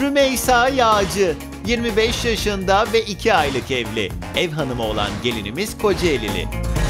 Rümeysa Yağcı, 25 yaşında ve 2 aylık evli. Ev hanımı olan gelinimiz Kocaelili.